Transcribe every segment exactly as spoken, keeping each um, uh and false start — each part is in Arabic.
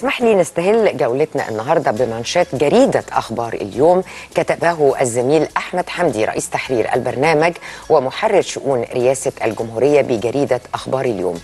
اسمح لي نستهل جولتنا النهارده بمنشات جريدة أخبار اليوم كتبه الزميل أحمد حمدي رئيس تحرير البرنامج ومحرر شؤون رئاسة الجمهورية بجريدة أخبار اليوم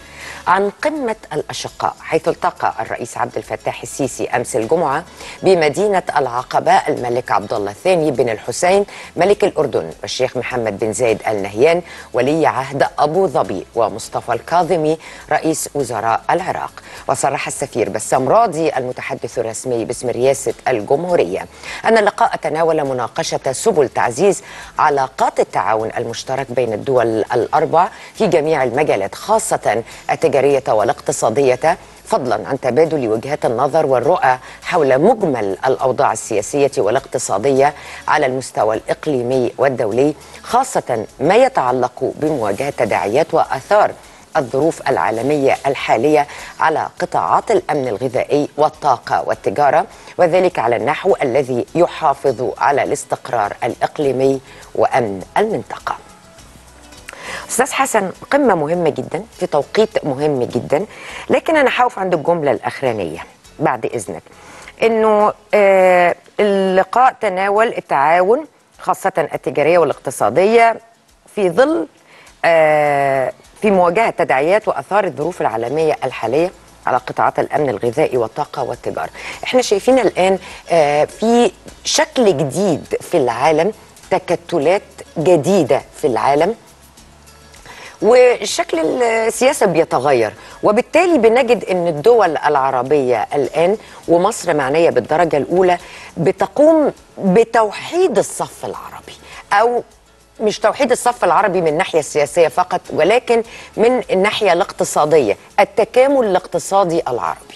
عن قمة الأشقاء، حيث التقى الرئيس عبد الفتاح السيسي أمس الجمعة بمدينة العقبة الملك عبد الله الثاني بن الحسين ملك الأردن والشيخ محمد بن زايد آل نهيان ولي عهد أبو ظبي ومصطفى الكاظمي رئيس وزراء العراق. وصرح السفير بسام راضي المتحدث الرسمي باسم رئاسة الجمهورية أن اللقاء تناول مناقشة سبل تعزيز علاقات التعاون المشترك بين الدول الأربع في جميع المجالات خاصة التجارية والاقتصادية، فضلا عن تبادل وجهات النظر والرؤى حول مجمل الأوضاع السياسية والاقتصادية على المستوى الإقليمي والدولي، خاصة ما يتعلق بمواجهة تداعيات وآثار الظروف العالمية الحالية على قطاعات الأمن الغذائي والطاقة والتجارة، وذلك على النحو الذي يحافظ على الاستقرار الإقليمي وأمن المنطقة. أستاذ حسن، قمة مهمة جدا في توقيت مهم جدا، لكن أنا هقف عند الجملة الأخرانية بعد إذنك، إنه اللقاء تناول التعاون خاصة التجارية والاقتصادية في ظل في مواجهة تداعيات وأثار الظروف العالمية الحالية على قطاعات الأمن الغذائي والطاقة والتجارة. إحنا شايفين الآن في شكل جديد في العالم، تكتلات جديدة في العالم، وشكل السياسة بيتغير، وبالتالي بنجد أن الدول العربية الآن ومصر معنية بالدرجة الأولى بتقوم بتوحيد الصف العربي، أو مش توحيد الصف العربي من الناحية السياسية فقط، ولكن من الناحية الاقتصادية، التكامل الاقتصادي العربي.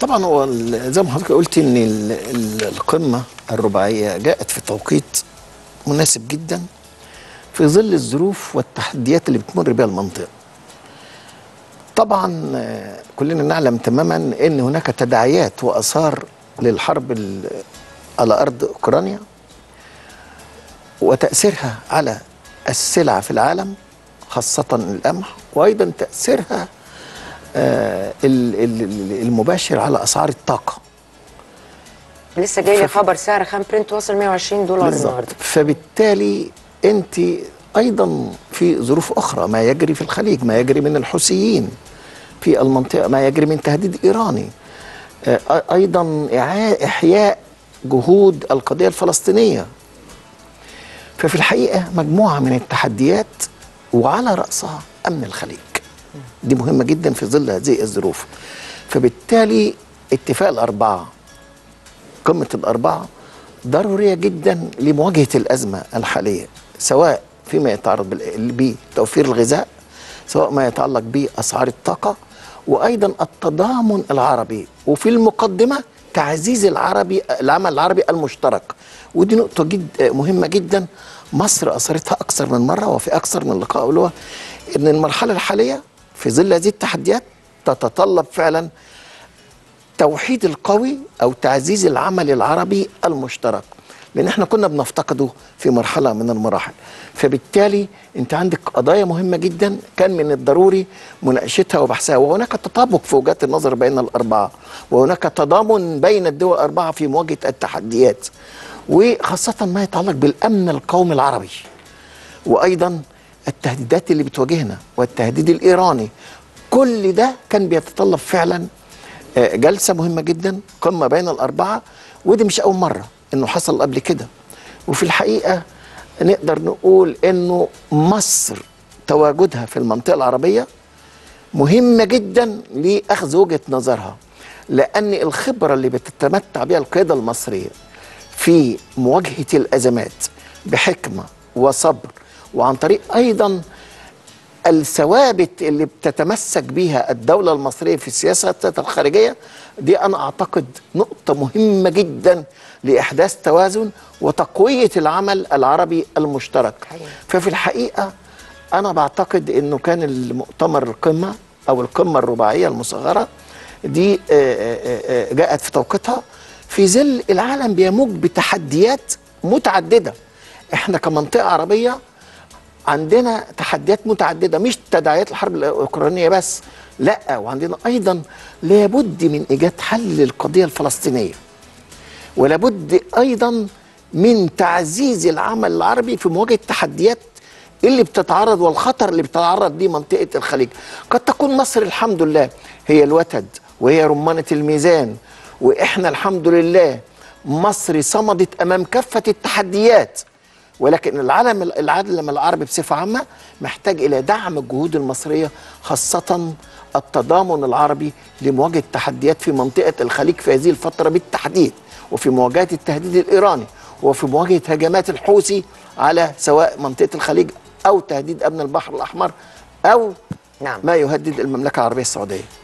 طبعا هو زي ما حضرتك قلت أن القمة الرباعية جاءت في توقيت مناسب جدا في ظل الظروف والتحديات اللي بتمر بها المنطقة. طبعا كلنا نعلم تماما ان هناك تداعيات واثار للحرب على ارض اوكرانيا وتأثيرها على السلع في العالم خاصة القمح، وايضا تأثيرها المباشر على اسعار الطاقة. لسه جاي لي خبر سعر خام برنت وصل مئة وعشرين دولار النهارده. فبالتالي أنت أيضا في ظروف أخرى، ما يجري في الخليج، ما يجري من الحوثيين في المنطقة، ما يجري من تهديد إيراني، أيضا إحياء جهود القضية الفلسطينية. ففي الحقيقة مجموعة من التحديات وعلى رأسها أمن الخليج، دي مهمة جدا في ظل هذه الظروف. فبالتالي اتفاق الأربعة، قمة الأربعة، ضرورية جدا لمواجهة الأزمة الحالية، سواء فيما يتعرض بتوفير الغذاء، سواء ما يتعلق بأسعار الطاقة، وأيضا التضامن العربي، وفي المقدمة تعزيز العربي العمل العربي المشترك. ودي نقطة جد مهمة جدا مصر أثرتها أكثر من مرة وفي أكثر من لقاء، له إن المرحلة الحالية في ظل هذه التحديات تتطلب فعلا التوحيد القوي أو تعزيز العمل العربي المشترك، لأن احنا كنا بنفتقده في مرحلة من المراحل. فبالتالي انت عندك قضايا مهمة جدا كان من الضروري مناقشتها وبحثها، وهناك تطابق في وجهات النظر بين الأربعة، وهناك تضامن بين الدول الأربعة في مواجهة التحديات، وخاصة ما يتعلق بالأمن القومي العربي، وأيضا التهديدات اللي بتواجهنا والتهديد الإيراني. كل ده كان بيتطلب فعلا جلسة مهمة جدا، قمة بين الأربعة، ودي مش أول مرة إنه حصل قبل كده. وفي الحقيقة نقدر نقول إنه مصر تواجدها في المنطقة العربية مهمة جدا لأخذ وجهة نظرها، لأن الخبرة اللي بتتمتع بها القيادة المصرية في مواجهة الأزمات بحكمة وصبر، وعن طريق أيضا الثوابت اللي بتتمسك بيها الدولة المصرية في السياسة الخارجية، دي أنا أعتقد نقطة مهمة جدا لإحداث توازن وتقوية العمل العربي المشترك. ففي الحقيقة أنا بعتقد أنه كان المؤتمر القمة أو القمة الرباعية المصغرة دي جاءت في توقيتها في ظل العالم بيموج بتحديات متعددة. إحنا كمنطقة عربية عندنا تحديات متعددة، مش تداعيات الحرب الأوكرانية بس، لا، وعندنا أيضا لابد من إيجاد حل للقضية الفلسطينية، ولابد أيضا من تعزيز العمل العربي في مواجهة التحديات اللي بتتعرض والخطر اللي بتتعرض ليه منطقة الخليج. قد تكون مصر الحمد لله هي الوتد وهي رمانة الميزان، وإحنا الحمد لله مصر صمدت أمام كافة التحديات، ولكن العالم العالم العربي بصفة عامة محتاج إلى دعم الجهود المصرية، خاصة التضامن العربي لمواجهة التحديات في منطقة الخليج في هذه الفترة بالتحديد، وفي مواجهة التهديد الإيراني، وفي مواجهة هجمات الحوثي على سواء منطقة الخليج أو تهديد أمن البحر الأحمر أو نعم. ما يهدد المملكة العربية السعودية.